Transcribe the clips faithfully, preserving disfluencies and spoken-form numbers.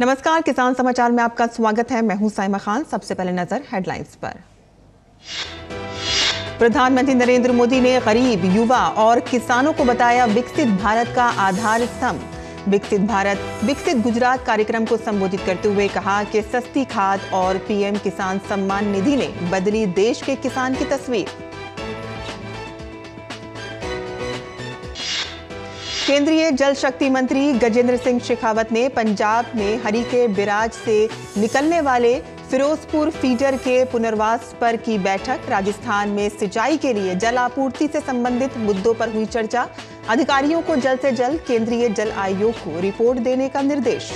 नमस्कार, किसान समाचार में आपका स्वागत है। मैं हूं साइमा खान। सबसे पहले नजर हेडलाइंस पर। प्रधानमंत्री नरेंद्र मोदी ने गरीब, युवा और किसानों को बताया विकसित भारत का आधार स्तंभ। विकसित भारत विकसित गुजरात कार्यक्रम को संबोधित करते हुए कहा कि सस्ती खाद और पीएम किसान सम्मान निधि ने बदली देश के किसान की तस्वीर। केंद्रीय जल शक्ति मंत्री गजेंद्र सिंह शेखावत ने पंजाब में हरिके बैराज से निकलने वाले फिरोजपुर फीडर के पुनर्वास पर की बैठक। राजस्थान में सिंचाई के लिए जल आपूर्ति से संबंधित मुद्दों पर हुई चर्चा। अधिकारियों को जल्द से जल्द केंद्रीय जल आयोग को रिपोर्ट देने का निर्देश।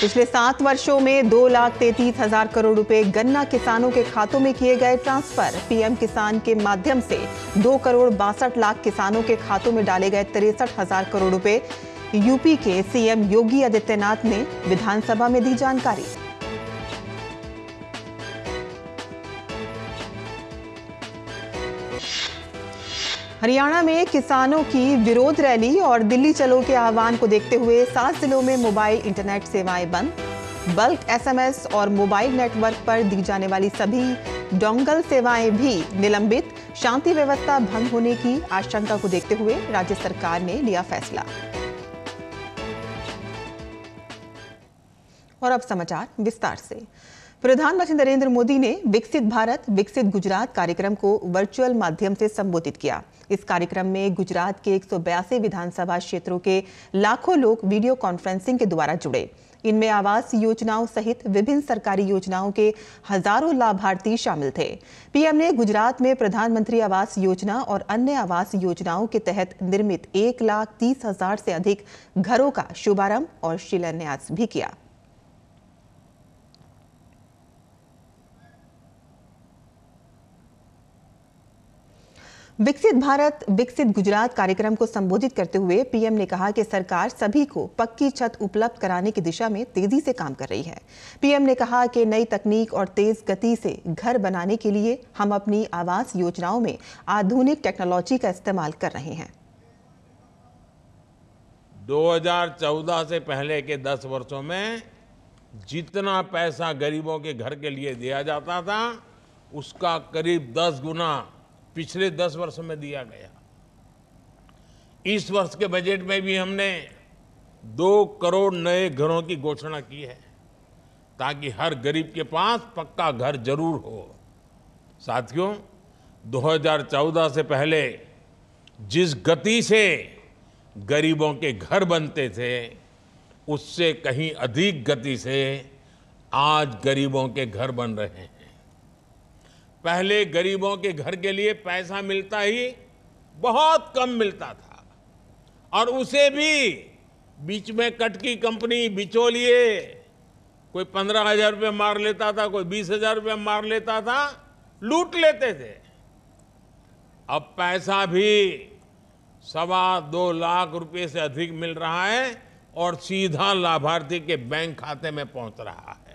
पिछले सात वर्षों में दो लाख तैंतीस हजार करोड़ रुपए गन्ना किसानों के खातों में किए गए ट्रांसफर। पीएम किसान के माध्यम से दो करोड़ बासठ लाख किसानों के खातों में डाले गए तिरसठ हजार करोड़ रुपए। यूपी के सीएम योगी आदित्यनाथ ने विधानसभा में दी जानकारी। हरियाणा में किसानों की विरोध रैली और दिल्ली चलो के आह्वान को देखते हुए सात जिलों में मोबाइल इंटरनेट सेवाएं बंद। बल्क एसएमएस और मोबाइल नेटवर्क पर दी जाने वाली सभी डोंगल सेवाएं भी निलंबित। शांति व्यवस्था भंग होने की आशंका को देखते हुए राज्य सरकार ने लिया फैसला। और अब समाचार विस्तार से। प्रधानमंत्री नरेंद्र मोदी ने विकसित भारत विकसित गुजरात कार्यक्रम को वर्चुअल माध्यम से संबोधित किया। इस कार्यक्रम में गुजरात के एक सौ बयासी विधानसभा क्षेत्रों के लाखों लोग वीडियो कॉन्फ्रेंसिंग के द्वारा जुड़े। इनमें आवास योजनाओं सहित विभिन्न सरकारी योजनाओं के हजारों लाभार्थी शामिल थे। पीएम ने गुजरात में प्रधानमंत्री आवास योजना और अन्य आवास योजनाओं के तहत निर्मित एक लाख तीस हजार से अधिक घरों का शुभारंभ और शिलान्यास भी किया। विकसित भारत विकसित गुजरात कार्यक्रम को संबोधित करते हुए पीएम ने कहा कि सरकार सभी को पक्की छत उपलब्ध कराने की दिशा में तेजी से काम कर रही है। पीएम ने कहा कि नई तकनीक और तेज गति से घर बनाने के लिए हम अपनी आवास योजनाओं में आधुनिक टेक्नोलॉजी का इस्तेमाल कर रहे हैं। दो हजार चौदह से पहले के दस वर्षों में जितना पैसा गरीबों के घर के लिए दिया जाता था उसका करीब दस गुना पिछले दस वर्ष में दिया गया। इस वर्ष के बजट में भी हमने दो करोड़ नए घरों की घोषणा की है ताकि हर गरीब के पास पक्का घर जरूर हो। साथियों, दो हजार चौदह से पहले जिस गति से गरीबों के घर बनते थे उससे कहीं अधिक गति से आज गरीबों के घर बन रहे हैं। पहले गरीबों के घर के लिए पैसा मिलता ही बहुत कम मिलता था और उसे भी बीच में कट की कंपनी बिचौलिए कोई पंद्रह हजार रुपये मार लेता था, कोई बीस हजार रुपये मार लेता था, लूट लेते थे। अब पैसा भी सवा दो लाख रुपये से अधिक मिल रहा है और सीधा लाभार्थी के बैंक खाते में पहुंच रहा है।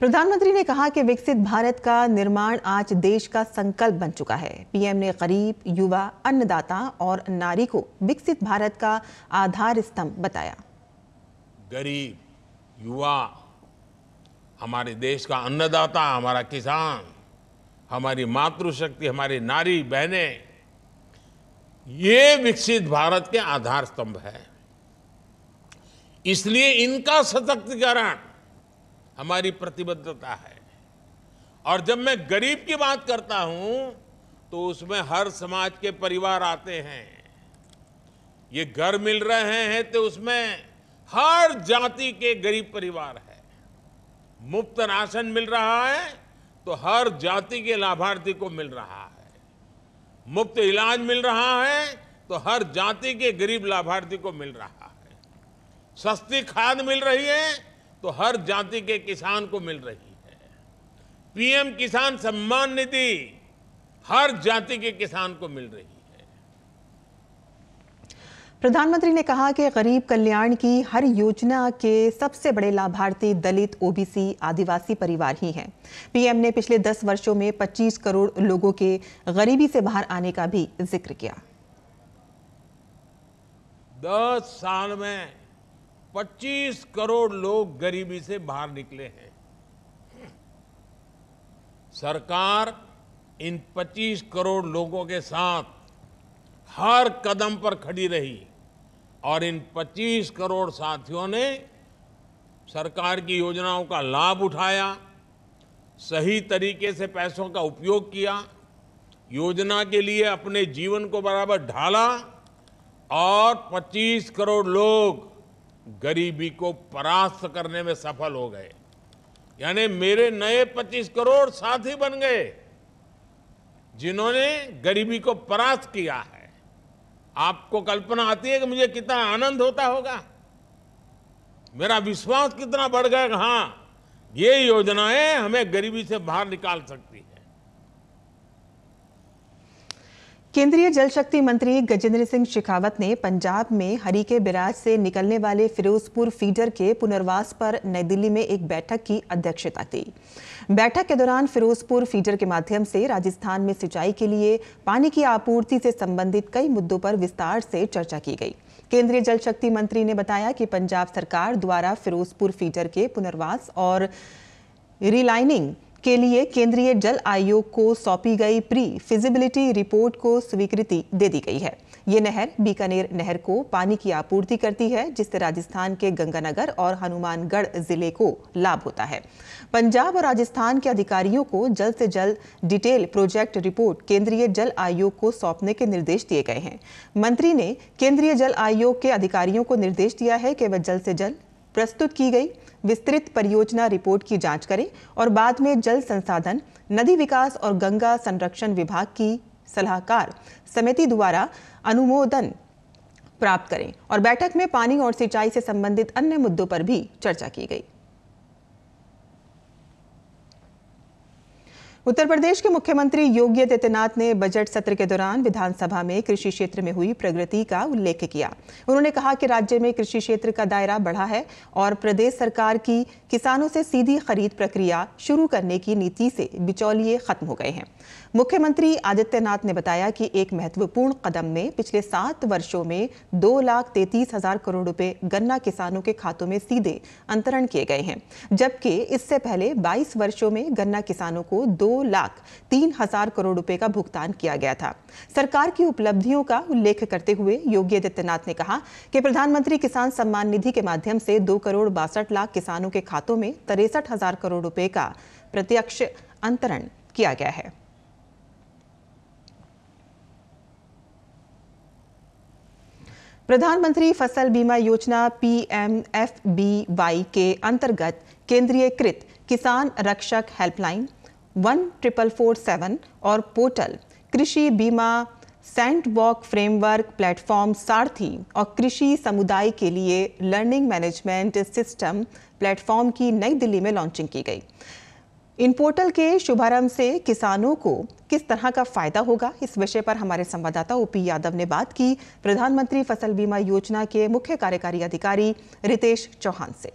प्रधानमंत्री ने कहा कि विकसित भारत का निर्माण आज देश का संकल्प बन चुका है। पीएम ने गरीब, युवा, अन्नदाता और नारी को विकसित भारत का आधार स्तंभ बताया। गरीब, युवा हमारे देश का अन्नदाता, हमारा किसान, हमारी मातृशक्ति, हमारी नारी बहनें, ये विकसित भारत के आधार स्तंभ है। इसलिए इनका सशक्तिकरण हमारी प्रतिबद्धता है। और जब मैं गरीब की बात करता हूं तो उसमें हर समाज के परिवार आते हैं। ये घर मिल रहे हैं तो उसमें हर जाति के गरीब परिवार है। मुफ्त राशन मिल रहा है तो हर जाति के लाभार्थी को मिल रहा है। मुफ्त इलाज मिल रहा है तो हर जाति के गरीब लाभार्थी को मिल रहा है। सस्ती खाद मिल रही है तो हर जाति के किसान को मिल रही है। पीएम किसान सम्मान निधि हर जाति के किसान को मिल रही है। प्रधानमंत्री ने कहा कि गरीब कल्याण की हर योजना के सबसे बड़े लाभार्थी दलित, ओबीसी, आदिवासी परिवार ही हैं। पीएम ने पिछले दस वर्षों में पच्चीस करोड़ लोगों के गरीबी से बाहर आने का भी जिक्र किया। दस साल में पच्चीस करोड़ लोग गरीबी से बाहर निकले हैं। सरकार इन पच्चीस करोड़ लोगों के साथ हर कदम पर खड़ी रही और इन पच्चीस करोड़ साथियों ने सरकार की योजनाओं का लाभ उठाया, सही तरीके से पैसों का उपयोग किया, योजना के लिए अपने जीवन को बराबर ढाला और पच्चीस करोड़ लोग गरीबी को परास्त करने में सफल हो गए। यानी मेरे नए पच्चीस करोड़ साथी बन गए जिन्होंने गरीबी को परास्त किया है। आपको कल्पना आती है कि मुझे कितना आनंद होता होगा, मेरा विश्वास कितना बढ़ गया कि हाँ, ये योजनाएं हमें गरीबी से बाहर निकाल सकती है। केंद्रीय जल शक्ति मंत्री गजेंद्र सिंह शेखावत ने पंजाब में हरिके बैराज से निकलने वाले फिरोजपुर फीडर के पुनर्वास पर नई दिल्ली में एक बैठक की अध्यक्षता की। बैठक के दौरान फिरोजपुर फीडर के माध्यम से राजस्थान में सिंचाई के लिए पानी की आपूर्ति से संबंधित कई मुद्दों पर विस्तार से चर्चा की गई। केंद्रीय जल शक्ति मंत्री ने बताया कि पंजाब सरकार द्वारा फिरोजपुर फीडर के पुनर्वास और रिलाइनिंग के लिए केंद्रीय जल आयोग को सौंपी गई प्री फिजिबिलिटी रिपोर्ट को स्वीकृति दे दी गई है। ये नहर बीकानेर नहर को पानी की आपूर्ति करती है, जिससे राजस्थान के गंगानगर और हनुमानगढ़ जिले को लाभ होता है। पंजाब और राजस्थान के अधिकारियों को जल्द से जल्द डिटेल प्रोजेक्ट रिपोर्ट केंद्रीय जल आयोग को सौंपने के निर्देश दिए गए हैं। मंत्री ने केंद्रीय जल आयोग के अधिकारियों को निर्देश दिया है कि वह जल्द से जल्द प्रस्तुत की गई विस्तृत परियोजना रिपोर्ट की जांच करें और बाद में जल संसाधन, नदी विकास और गंगा संरक्षण विभाग की सलाहकार समिति द्वारा अनुमोदन प्राप्त करें। और बैठक में पानी और सिंचाई से संबंधित अन्य मुद्दों पर भी चर्चा की गई। उत्तर प्रदेश के मुख्यमंत्री योगी आदित्यनाथ ने बजट सत्र के दौरान विधानसभा में कृषि क्षेत्र में हुई प्रगति का उल्लेख किया। उन्होंने कहा कि राज्य में कृषि क्षेत्र का दायरा बढ़ा है और प्रदेश सरकार की किसानों से सीधी खरीद प्रक्रिया शुरू करने की नीति से बिचौलिए खत्म हो गए हैं। मुख्यमंत्री आदित्यनाथ ने बताया कि एक महत्वपूर्ण कदम में पिछले सात वर्षों में दो लाख तैंतीस हजार करोड़ रुपए गन्ना किसानों के खातों में सीधे अंतरण किए गए हैं, जबकि इससे पहले बाईस वर्षों में गन्ना किसानों को दो लाख तीन हजार करोड़ रुपए का भुगतान किया गया था। सरकार की उपलब्धियों का उल्लेख करते हुए योगी आदित्यनाथ ने कहा कि प्रधानमंत्री किसान सम्मान निधि के माध्यम से दो करोड़ बासठ लाख किसानों के खातों में तिरसठ हजार करोड़ रुपए का प्रत्यक्ष अंतरण किया गया है। प्रधानमंत्री फसल बीमा योजना पीएमएफबीवाई के अंतर्गत केंद्रीयकृत Kisan Rakshak helpline one triple four seven और पोर्टल, कृषि बीमा सैंडबॉक्स फ्रेमवर्क प्लेटफॉर्म सारथी और कृषि समुदाय के लिए लर्निंग मैनेजमेंट सिस्टम प्लेटफॉर्म की नई दिल्ली में लॉन्चिंग की गई। इन पोर्टल के शुभारंभ से किसानों को किस तरह का फायदा होगा, इस विषय पर हमारे संवाददाता ओपी यादव ने बात की प्रधानमंत्री फसल बीमा योजना के मुख्य कार्यकारी अधिकारी रितेश चौहान से।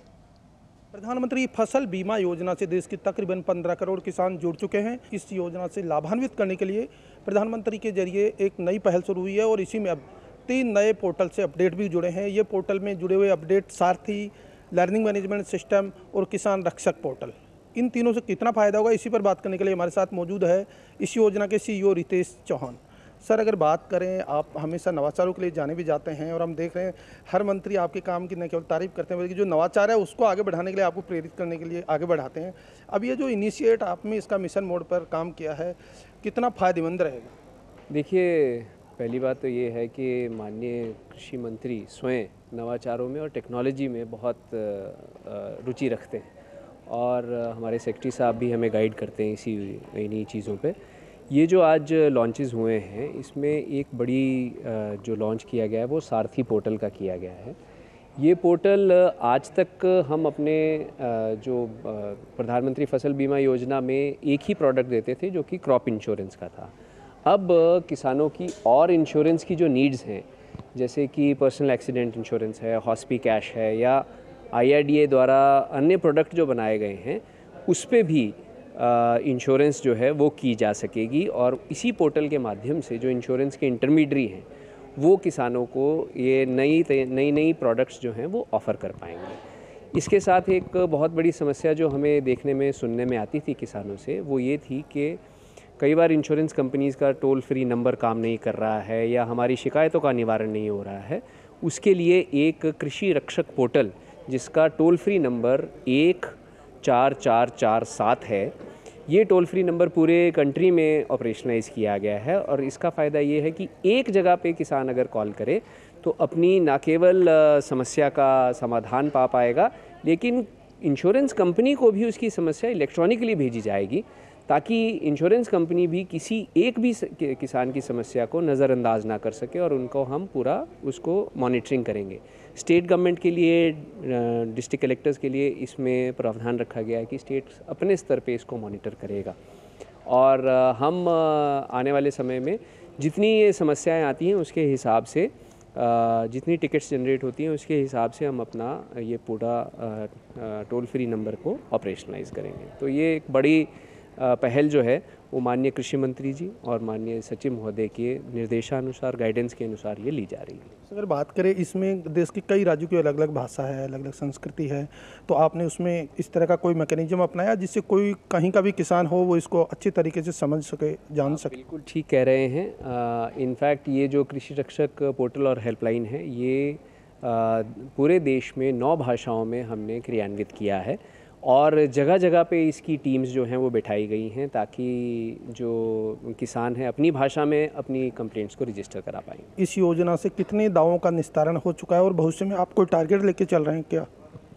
प्रधानमंत्री फसल बीमा योजना से देश के तकरीबन पंद्रह करोड़ किसान जुड़ चुके हैं। इस योजना से लाभान्वित करने के लिए प्रधानमंत्री के जरिए एक नई पहल शुरू हुई है और इसी में अब तीन नए पोर्टल से अपडेट भी जुड़े हैं। ये पोर्टल में जुड़े हुए अपडेट सारथी, लर्निंग मैनेजमेंट सिस्टम और किसान रक्षक पोर्टल, इन तीनों से कितना फ़ायदा होगा, इसी पर बात करने के लिए हमारे साथ मौजूद है इस योजना के सीईओ रितेश चौहान। सर, अगर बात करें, आप हमेशा नवाचारों के लिए जाने भी जाते हैं और हम देख रहे हैं हर मंत्री आपके काम की न केवल तारीफ करते हैं बल्कि जो नवाचार है उसको आगे बढ़ाने के लिए, आपको प्रेरित करने के लिए आगे बढ़ाते हैं। अब ये जो इनिशिएट आपने इसका मिशन मोड पर काम किया है, कितना फ़ायदेमंद रहेगा? देखिए, पहली बात तो ये है कि माननीय कृषि मंत्री स्वयं नवाचारों में और टेक्नोलॉजी में बहुत रुचि रखते हैं और हमारे सेक्रेटरी साहब भी हमें गाइड करते हैं इसी इन्हीं चीज़ों पे। ये जो आज लॉन्चेस हुए हैं, इसमें एक बड़ी जो लॉन्च किया गया है वो सारथी पोर्टल का किया गया है। ये पोर्टल आज तक हम अपने जो प्रधानमंत्री फसल बीमा योजना में एक ही प्रोडक्ट देते थे जो कि क्रॉप इंश्योरेंस का था। अब किसानों की और इंश्योरेंस की जो नीड्स हैं जैसे कि पर्सनल एक्सीडेंट इंश्योरेंस है, हॉस्पी कैश है, या आईआरडीए द्वारा अन्य प्रोडक्ट जो बनाए गए हैं उस पर भी इंश्योरेंस जो है वो की जा सकेगी। और इसी पोर्टल के माध्यम से जो इंश्योरेंस के इंटरमीडियरी हैं वो किसानों को ये नई नई नई प्रोडक्ट्स जो हैं वो ऑफ़र कर पाएंगे। इसके साथ एक बहुत बड़ी समस्या जो हमें देखने में सुनने में आती थी किसानों से, वो ये थी कि कई बार इंश्योरेंस कंपनीज़ का टोल फ्री नंबर काम नहीं कर रहा है या हमारी शिकायतों का निवारण नहीं हो रहा है। उसके लिए एक कृषि रक्षक पोर्टल जिसका टोल फ्री नंबर एक चार चार चार सात है, ये टोल फ्री नंबर पूरे कंट्री में ऑपरेशनलाइज किया गया है। और इसका फ़ायदा ये है कि एक जगह पे किसान अगर कॉल करे तो अपनी ना केवल समस्या का समाधान पा पाएगा, लेकिन इंश्योरेंस कंपनी को भी उसकी समस्या इलेक्ट्रॉनिकली भेजी जाएगी ताकि इंश्योरेंस कंपनी भी किसी एक भी किसान की समस्या को नज़रअंदाज ना कर सके और उनको हम पूरा उसको मॉनिटरिंग करेंगे। स्टेट गवर्नमेंट के लिए, डिस्ट्रिक्ट कलेक्टर्स के लिए इसमें प्रावधान रखा गया है कि स्टेट अपने स्तर पे इसको मॉनिटर करेगा। और हम आने वाले समय में जितनी ये समस्याएं आती हैं उसके हिसाब से, जितनी टिकट्स जनरेट होती हैं उसके हिसाब से हम अपना ये पूरा टोल फ्री नंबर को ऑपरेशनलाइज करेंगे। तो ये एक बड़ी पहल जो है वो माननीय कृषि मंत्री जी और माननीय सचिव महोदय के निर्देशानुसार, गाइडेंस के अनुसार ये ली जा रही है। अगर बात करें, इसमें देश के कई राज्यों की अलग अलग भाषा है, अलग अलग संस्कृति है, तो आपने उसमें इस तरह का कोई मैकेनिज्म अपनाया जिससे कोई कहीं का भी किसान हो वो इसको अच्छे तरीके से समझ सके, जान सके? बिल्कुल ठीक कह रहे हैं। इनफैक्ट ये जो कृषि रक्षक पोर्टल और हेल्पलाइन है ये आ, पूरे देश में नौ भाषाओं में हमने क्रियान्वित किया है और जगह जगह पे इसकी टीम्स जो हैं वो बिठाई गई हैं ताकि जो किसान हैं अपनी भाषा में अपनी कंप्लेंट्स को रजिस्टर करा पाएंगे। इस योजना से कितने दावों का निस्तारण हो चुका है और भविष्य में आप कोई टारगेट लेके चल रहे हैं क्या?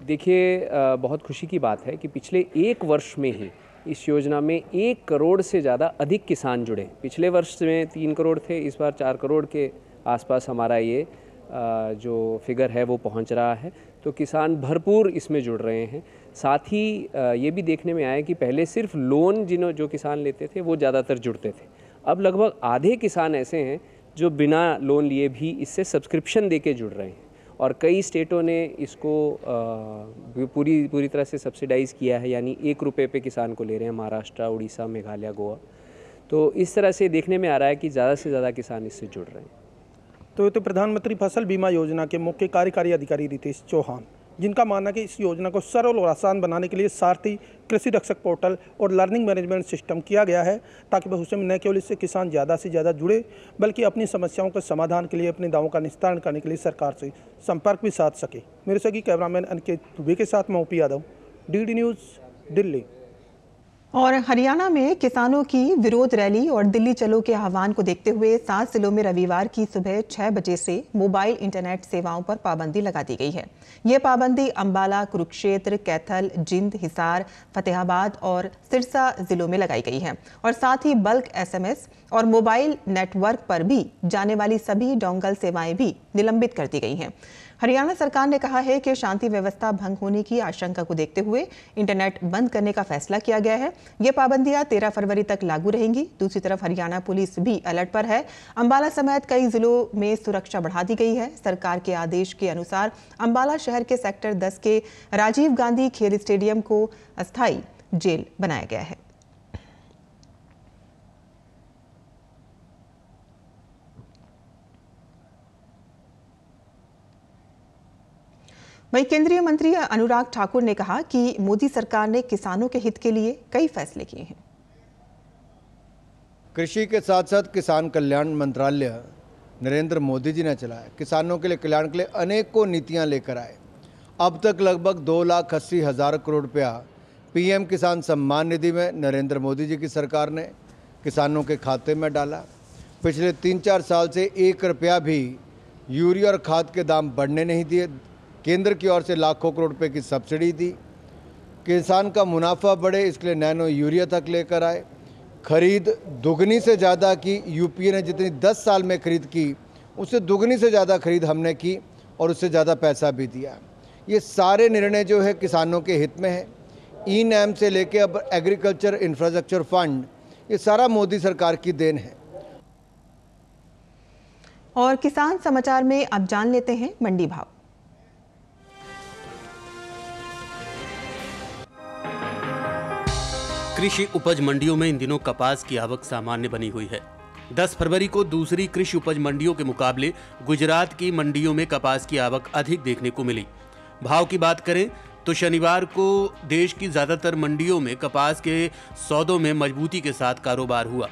देखिए, बहुत खुशी की बात है कि पिछले एक वर्ष में ही इस योजना में एक करोड़ से ज़्यादा अधिक किसान जुड़े। पिछले वर्ष में तीन करोड़ थे, इस बार चार करोड़ के आसपास हमारा ये जो फिगर है वो पहुंच रहा है। तो किसान भरपूर इसमें जुड़ रहे हैं। साथ ही ये भी देखने में आया कि पहले सिर्फ लोन जिन्हों जो किसान लेते थे वो ज़्यादातर जुड़ते थे, अब लगभग आधे किसान ऐसे हैं जो बिना लोन लिए भी इससे सब्सक्रिप्शन देके जुड़ रहे हैं। और कई स्टेटों ने इसको पूरी पूरी तरह से सब्सिडाइज़ किया है, यानी एक रुपये पे किसान को ले रहे हैं महाराष्ट्र, उड़ीसा, मेघालय, गोवा। तो इस तरह से देखने में आ रहा है कि ज़्यादा से ज़्यादा किसान इससे जुड़ रहे हैं। तो ये तो प्रधानमंत्री फसल बीमा योजना के मुख्य कार्यकारी अधिकारी रितेश चौहान, जिनका मानना है कि इस योजना को सरल और आसान बनाने के लिए सारथी कृषि रक्षक पोर्टल और लर्निंग मैनेजमेंट सिस्टम किया गया है ताकि भविष्य में न केवल इससे किसान ज़्यादा से ज़्यादा जुड़े बल्कि अपनी समस्याओं के समाधान के लिए, अपने दावों का निस्तारण करने के लिए सरकार से संपर्क भी साध सके। मेरे सहयोगी कैमरामैन अंकित दुबे के साथ मैं OP Yadav, DD news, Delhi. और हरियाणा में किसानों की विरोध रैली और दिल्ली चलो के आह्वान को देखते हुए सात जिलों में रविवार की सुबह छह बजे से मोबाइल इंटरनेट सेवाओं पर पाबंदी लगा दी गई है। ये पाबंदी अंबाला, कुरुक्षेत्र, कैथल, जिंद, हिसार, फतेहाबाद और सिरसा जिलों में लगाई गई है। और साथ ही बल्क एसएमएस और मोबाइल नेटवर्क पर भी जाने वाली सभी डोंगल सेवाएं भी निलंबित कर दी गई हैं। हरियाणा सरकार ने कहा है कि शांति व्यवस्था भंग होने की आशंका को देखते हुए इंटरनेट बंद करने का फैसला किया गया है। ये पाबंदियां तेरह फरवरी तक लागू रहेंगी। दूसरी तरफ हरियाणा पुलिस भी अलर्ट पर है। अंबाला समेत कई जिलों में सुरक्षा बढ़ा दी गई है। सरकार के आदेश के अनुसार अंबाला शहर के सेक्टर दस के राजीव गांधी खेल स्टेडियम को अस्थायी जेल बनाया गया है। वहीं केंद्रीय मंत्री अनुराग ठाकुर ने कहा कि मोदी सरकार ने किसानों के हित के लिए कई फैसले किए हैं। कृषि के साथ साथ किसान कल्याण मंत्रालय नरेंद्र मोदी जी ने चलाया, किसानों के लिए कल्याण के लिए अनेकों नीतियां लेकर आए। अब तक लगभग दो लाख अस्सी हजार करोड़ रुपया पीएम किसान सम्मान निधि में नरेंद्र मोदी जी की सरकार ने किसानों के खाते में डाला। पिछले तीन चार साल से एक रुपया भी यूरिया और खाद के दाम बढ़ने नहीं दिए। केंद्र की ओर से लाखों करोड़ रुपए की सब्सिडी दी। किसान का मुनाफा बढ़े इसके लिए नैनो यूरिया तक लेकर आए। खरीद दुगनी से ज़्यादा की, यूपीए ने जितनी दस साल में खरीद की उससे दुगनी से ज़्यादा खरीद हमने की और उससे ज़्यादा पैसा भी दिया। ये सारे निर्णय जो है किसानों के हित में है। ई नैम से लेके अब एग्रीकल्चर इंफ्रास्ट्रक्चर फंड, ये सारा मोदी सरकार की देन है। और किसान समाचार में अब जान लेते हैं मंडी भाव। कृषि उपज मंडियों में इन दिनों कपास की आवक सामान्य बनी हुई है। दस फरवरी को दूसरी कृषि उपज मंडियों के मुकाबले गुजरात की मंडियों में कपास की आवक अधिक देखने को मिली। भाव की बात करें तो शनिवार को देश की ज्यादातर मंडियों में कपास के सौदों में मजबूती के साथ कारोबार हुआ।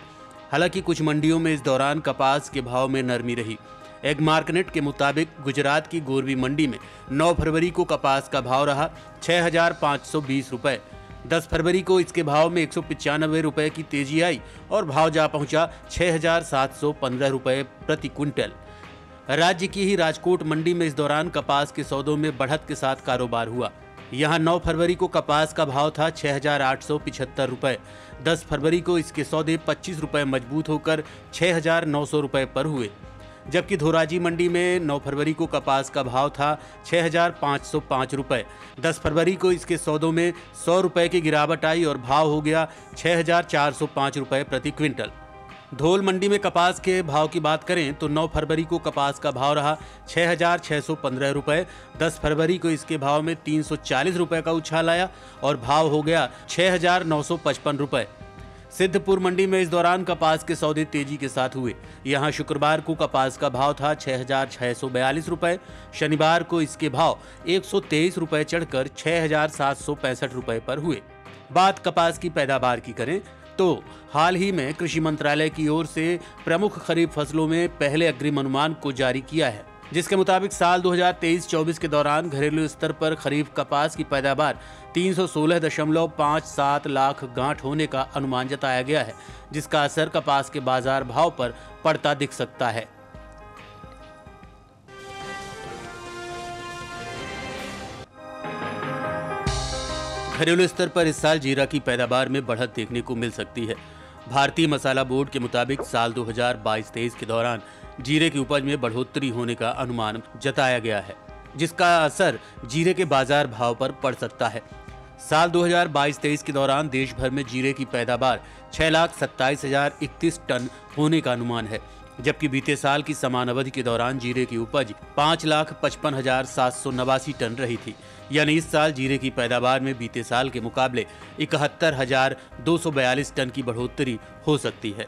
हालांकि कुछ मंडियों में इस दौरान कपास के भाव में नरमी रही। एग मार्केट के मुताबिक गुजरात की गोरवी मंडी में नौ फरवरी को कपास का भाव रहा छः हजार पाँच सौ बीस रुपये। दस फरवरी को इसके भाव में एक सौ पचानवे रुपये की तेजी आई और भाव जा पहुंचा छः हजार सात सौ पंद्रह रुपये प्रति क्विंटल। राज्य की ही राजकोट मंडी में इस दौरान कपास के सौदों में बढ़त के साथ कारोबार हुआ। यहां नौ फरवरी को कपास का भाव था छः हजार आठ सौ पिछहत्तर रुपये। दस फरवरी को इसके सौदे पच्चीस रुपये मजबूत होकर छः हजार नौ सौ रुपये पर हुए, जबकि धोराजी मंडी में नौ फरवरी को कपास का भाव था छः हजार पाँच सौ पाँच रुपये। दस फरवरी को इसके सौदों में सौ रुपये की गिरावट आई और भाव हो गया छः हजार चार सौ पाँच रुपये प्रति क्विंटल। धोल मंडी में कपास के भाव की बात करें तो नौ फरवरी को कपास का भाव रहा छः हजार छः सौ पंद्रह रुपये। दस फरवरी को इसके भाव में तीन सौ चालीस रुपये का उछाल आया और भाव हो गया छः हजार नौ सौ पचपन रुपये। सिद्धपुर मंडी में इस दौरान कपास के सौदे तेजी के साथ हुए। यहां शुक्रवार को कपास का भाव था छः हजार छः सौ बयालीस रुपये। शनिवार को इसके भाव एक सौ तेईस रुपये चढ़कर छः हजार सात सौ पैंसठ रुपये पर हुए। बात कपास की पैदावार की करें तो हाल ही में कृषि मंत्रालय की ओर से प्रमुख खरीफ फसलों में पहले अग्रिम अनुमान को जारी किया है, जिसके मुताबिक साल दो हजार तेईस चौबीस के दौरान घरेलू स्तर पर खरीफ कपास की पैदावार तीन सौ सोलह दशमलव पाँच सात लाख गांठ होने का अनुमान जताया गया है, जिसका असर कपास के बाजार भाव पर पड़ता दिख सकता है। घरेलू स्तर पर इस साल जीरा की पैदावार में बढ़त देखने को मिल सकती है। भारतीय मसाला बोर्ड के मुताबिक साल दो हजार बाईस तेईस के दौरान जीरे की उपज में बढ़ोतरी होने का अनुमान जताया गया है, जिसका असर जीरे के बाजार भाव पर पड़ सकता है। साल दो हजार बाईस तेईस के दौरान देश भर में जीरे की पैदावार छः लाख सत्ताईस हजार इकतीस टन होने का अनुमान है, जबकि बीते साल की समान अवधि के दौरान जीरे की उपज पाँच लाख पचपन हजार सात सौ नवासी टन रही थी। यानी इस साल जीरे की पैदावार में बीते साल के मुकाबले इकहत्तर हजार दो सौ बयालीस टन की बढ़ोतरी हो सकती है।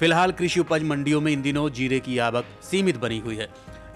फिलहाल कृषि उपज मंडियों में इन दिनों जीरे की आवक सीमित बनी हुई है।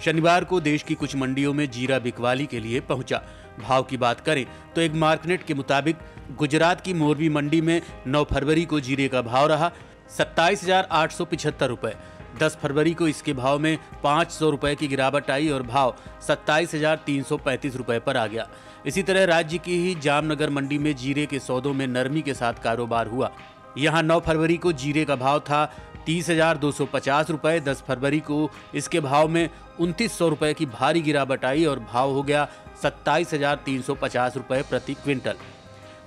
शनिवार को देश की कुछ मंडियों में जीरा बिकवाली के लिए पहुंचा। भाव की बात करें तो एक मार्केट के मुताबिक गुजरात की मोरबी मंडी में नौ फरवरी को जीरे का भाव रहा सत्ताईस हजार आठ सौ पिछहत्तर रुपये। दस फरवरी को इसके भाव में पाँच सौ रुपये की गिरावट आई और भाव सत्ताईस हजार तीन सौ पैंतीस रुपये पर आ गया। इसी तरह राज्य की ही जामनगर मंडी में जीरे के सौदों में नरमी के साथ कारोबार हुआ। यहाँ नौ फरवरी को जीरे का भाव था तीस हजार दो सौ पचास रुपये। दस फरवरी को इसके भाव में उनतीस सौ रुपये की भारी गिरावट आई और भाव हो गया सत्ताईस हजार तीन सौ पचास रुपये प्रति क्विंटल।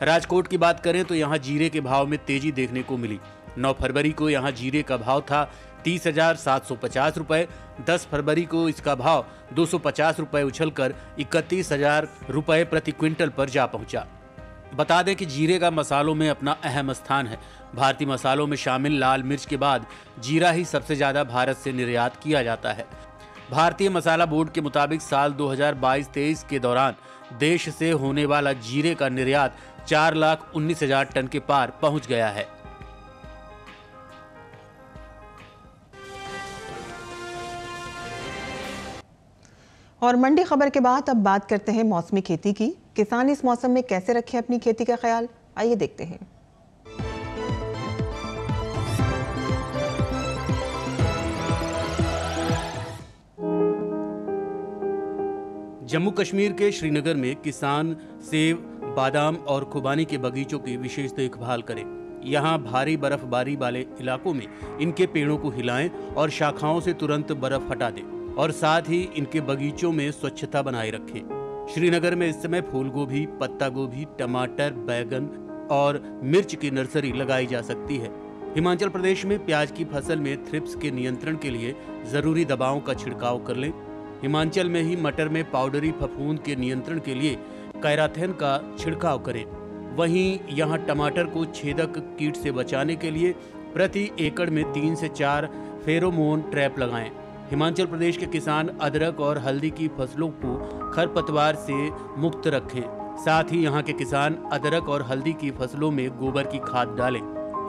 राजकोट की बात करें तो यहाँ जीरे के भाव में तेजी देखने को मिली। नौ फरवरी को यहाँ जीरे का भाव था तीस हजार सात सौ पचास रुपये। दस फरवरी को इसका भाव दो सौ पचास रुपये उछल कर इकतीस हजार रुपये प्रति क्विंटल पर जा पहुँचा। बता दें कि जीरे का मसालों में अपना अहम स्थान है। भारतीय मसालों में शामिल लाल मिर्च के बाद जीरा ही सबसे ज़्यादा भारत से निर्यात किया जाता है। भारतीय मसाला बोर्ड के मुताबिक साल दो हजार बाईस तेईस के दौरान देश से होने वाला जीरे का निर्यात चार लाख उन्नीस हजार टन के पार पहुंच गया है। और मंडी खबर के बाद अब बात करते हैं मौसमी खेती की। किसान इस मौसम में कैसे रखें अपनी खेती का ख्याल, आइए देखते हैं। जम्मू कश्मीर के श्रीनगर में किसान सेब, बादाम और खुबानी के बगीचों की विशेष देखभाल करें। यहाँ भारी बर्फबारी वाले इलाकों में इनके पेड़ों को हिलाएं और शाखाओं से तुरंत बर्फ हटा दें और साथ ही इनके बगीचों में स्वच्छता बनाए रखें। श्रीनगर में इस समय फूलगोभी, पत्ता गोभी, टमाटर, बैगन और मिर्च की नर्सरी लगाई जा सकती है। हिमाचल प्रदेश में प्याज की फसल में थ्रिप्स के नियंत्रण के लिए जरूरी दवाओं का छिड़काव कर लें। हिमाचल में ही मटर में पाउडरी फफूंद के नियंत्रण के लिए कैराथेन का छिड़काव करें। वहीं यहाँ टमाटर को छेदक कीट से बचाने के लिए प्रति एकड़ में तीन से चार फेरोमोन ट्रैप लगाएं। हिमाचल प्रदेश के किसान अदरक और हल्दी की फसलों को खरपतवार से मुक्त रखें। साथ ही यहां के किसान अदरक और हल्दी की फसलों में गोबर की खाद डालें।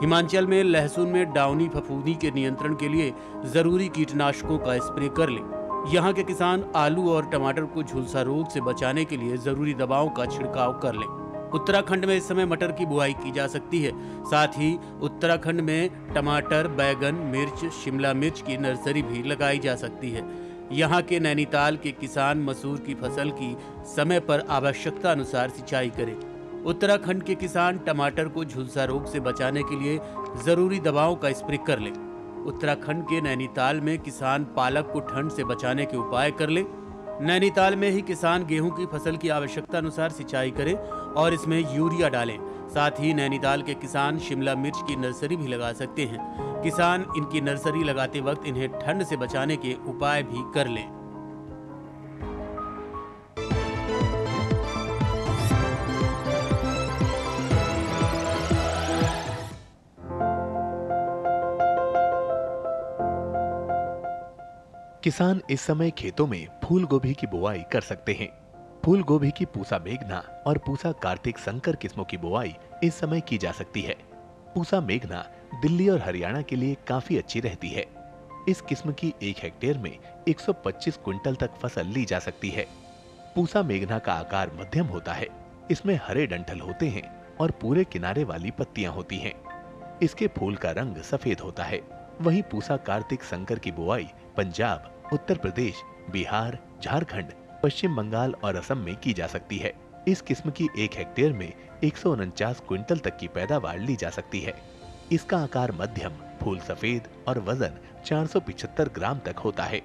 हिमाचल में लहसुन में डाउनी फफूंदी के नियंत्रण के लिए जरूरी कीटनाशकों का स्प्रे कर लें। यहाँ के किसान आलू और टमाटर को झुलसा रोग से बचाने के लिए जरूरी दवाओं का छिड़काव कर लें। उत्तराखंड में इस समय मटर की बुआई की जा सकती है। साथ ही उत्तराखंड में टमाटर, बैगन, मिर्च, शिमला मिर्च की नर्सरी भी लगाई जा सकती है। यहाँ के नैनीताल के किसान मसूर की फसल की समय पर आवश्यकता अनुसार सिंचाई करें। उत्तराखंड के किसान टमाटर को झुलसा रोग से बचाने के लिए जरूरी दवाओं का स्प्रे कर लें। उत्तराखंड के नैनीताल में किसान पालक को ठंड से बचाने के उपाय कर लें। नैनीताल में ही किसान गेहूं की फसल की आवश्यकता अनुसार सिंचाई करें और इसमें यूरिया डालें। साथ ही नैनीताल के किसान शिमला मिर्च की नर्सरी भी लगा सकते हैं। किसान इनकी नर्सरी लगाते वक्त इन्हें ठंड से बचाने के उपाय भी कर लें। किसान इस समय खेतों में फूल गोभी की बुआई कर सकते हैं। फूल गोभी की पूसा मेघना और पूसा कार्तिक संकर किस्मों की बुआई इस समय की जा सकती है। पूसा मेघना दिल्ली और हरियाणा के लिए काफी अच्छी रहती है। इस किस्म की एक हेक्टेयर में एक सौ पच्चीस क्विंटल तक फसल ली जा सकती है। पूसा मेघना का आकार मध्यम होता है। इसमें हरे डंठल होते हैं और पूरे किनारे वाली पत्तियां होती हैं। इसके फूल का रंग सफेद होता है। वहीं पूसा कार्तिक संकर की बुआई पंजाब, उत्तर प्रदेश, बिहार, झारखंड, पश्चिम बंगाल और असम में की जा सकती है। इस किस्म की एक हेक्टेयर में एक सौ उनचास क्विंटल तक की पैदावार ली जा सकती है। इसका आकार मध्यम, फूल सफेद और वजन चार सौ पचहत्तर ग्राम तक होता है।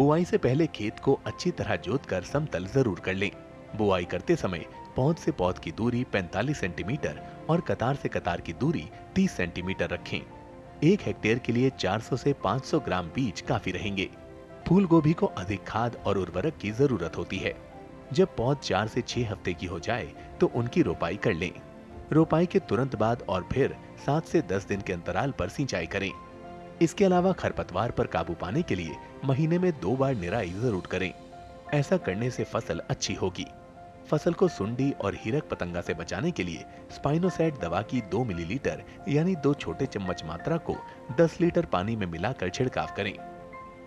बुआई से पहले खेत को अच्छी तरह जोतकर समतल जरूर कर लें। बुआई करते समय पौध से पौध की दूरी पैंतालीस सेंटीमीटर और कतार से कतार की दूरी तीस सेंटीमीटर रखें। एक हेक्टेयर के लिए चार सौ से पाँच सौ ग्राम बीज काफी रहेंगे। फूल गोभी को अधिक खाद और उर्वरक की जरूरत होती है। जब पौध चार से छह हफ्ते की हो जाए तो उनकी रोपाई कर लें। रोपाई के तुरंत बाद और फिर सात से दस दिन के अंतराल पर सिंचाई करें। इसके अलावा खरपतवार पर काबू पाने के लिए महीने में दो बार निराई जरूर करें। ऐसा करने से फसल अच्छी होगी। फसल को सुंडी और हीरक पतंगा से बचाने के लिए स्पाइनोसेट दवा की दो मिलीलीटर यानी दो छोटे चम्मच मात्रा को दस लीटर पानी में मिलाकर छिड़काव करें।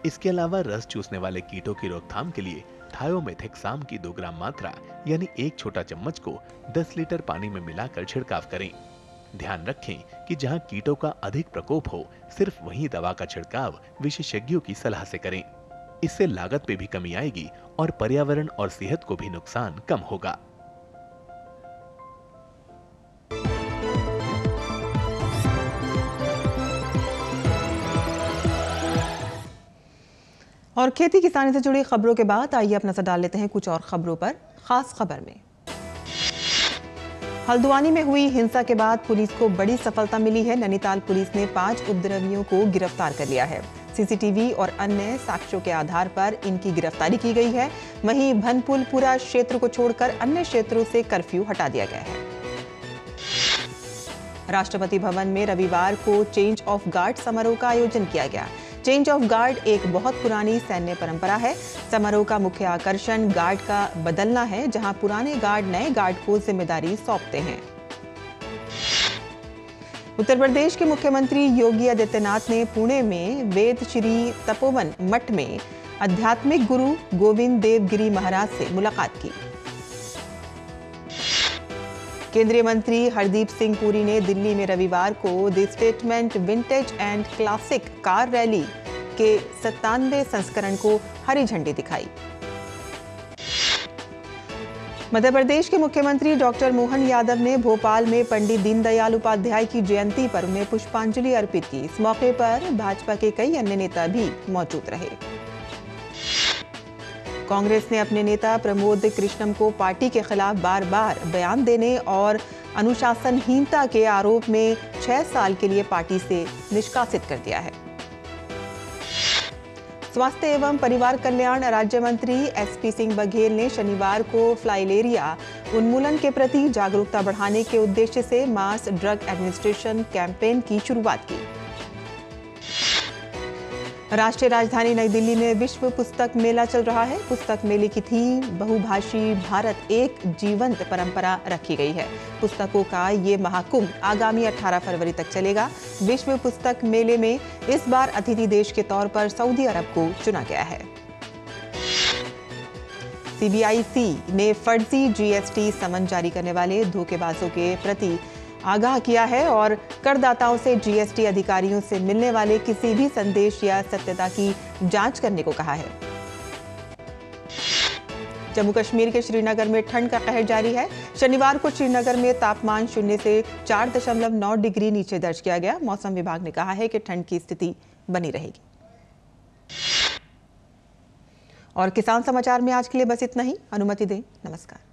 इसके अलावा रस चूसने वाले कीटों की रोकथाम के लिए थायोमेथिकसाम की दो ग्राम मात्रा यानी एक छोटा चम्मच को दस लीटर पानी में मिलाकर छिड़काव करें। ध्यान रखें कि जहां कीटों का अधिक प्रकोप हो सिर्फ वहीं दवा का छिड़काव विशेषज्ञों की सलाह से करें। इससे लागत पे भी कमी आएगी और पर्यावरण और सेहत को भी नुकसान कम होगा। और खेती किसानी से जुड़ी खबरों के बाद आइए अब नजर डाल लेते हैं कुछ और खबरों पर। खास खबर में हल्द्वानी में हुई हिंसा के बाद पुलिस को बड़ी सफलता मिली है। नैनीताल पुलिस ने पांच उपद्रवियों को गिरफ्तार कर लिया है। सीसीटीवी और अन्य साक्ष्यों के आधार पर इनकी गिरफ्तारी की गई है। वहीं भनपुलपुरा क्षेत्र को छोड़कर अन्य क्षेत्रों से कर्फ्यू हटा दिया गया है। राष्ट्रपति भवन में रविवार को चेंज ऑफ गार्ड समारोह का आयोजन किया गया। चेंज ऑफ गार्ड एक बहुत पुरानी सैन्य परंपरा है। समारोह का मुख्य आकर्षण गार्ड का बदलना है, जहां पुराने गार्ड नए गार्ड को जिम्मेदारी सौंपते हैं। उत्तर प्रदेश के मुख्यमंत्री योगी आदित्यनाथ ने पुणे में वेद श्री तपोवन मठ में आध्यात्मिक गुरु गोविंद देव गिरी महाराज से मुलाकात की। केंद्रीय मंत्री हरदीप सिंह पुरी ने दिल्ली में रविवार को the Statesman vintage and classic car rally के सत्तानवे संस्करण को हरी झंडी दिखाई। मध्य प्रदेश के मुख्यमंत्री डॉक्टर मोहन यादव ने भोपाल में पंडित दीनदयाल उपाध्याय की जयंती पर उन्हें पुष्पांजलि अर्पित की। इस मौके पर भाजपा के कई अन्य नेता भी मौजूद रहे। कांग्रेस ने अपने नेता प्रमोद कृष्णम को पार्टी के खिलाफ बार बार बयान देने और अनुशासनहीनता के आरोप में छह साल के लिए पार्टी से निष्कासित कर दिया है। स्वास्थ्य एवं परिवार कल्याण राज्य मंत्री एसपी सिंह बघेल ने शनिवार को फ्लाइलेरिया उन्मूलन के प्रति जागरूकता बढ़ाने के उद्देश्य से मास ड्रग एडमिनिस्ट्रेशन कैंपेन की शुरुआत की। राष्ट्रीय राजधानी नई दिल्ली में विश्व पुस्तक मेला चल रहा है। पुस्तक मेले की थीम बहुभाषी भारत एक जीवंत परंपरा रखी गई है। पुस्तकों का ये महाकुंभ आगामी अठारह फरवरी तक चलेगा। विश्व पुस्तक मेले में इस बार अतिथि देश के तौर पर सऊदी अरब को चुना गया है। सीबीआईसी ने फर्जी जीएसटी समन जारी करने वाले धोखेबाजों के प्रति आगाह किया है और करदाताओं से जीएसटी अधिकारियों से मिलने वाले किसी भी संदेश या सत्यता की जांच करने को कहा है। जम्मू कश्मीर के श्रीनगर में ठंड का कहर जारी है। शनिवार को श्रीनगर में तापमान शून्य से चार दशमलव नौ डिग्री नीचे दर्ज किया गया। मौसम विभाग ने कहा है कि ठंड की स्थिति बनी रहेगी। और किसान समाचार में आज के लिए बस इतना ही। अनुमति दें, नमस्कार।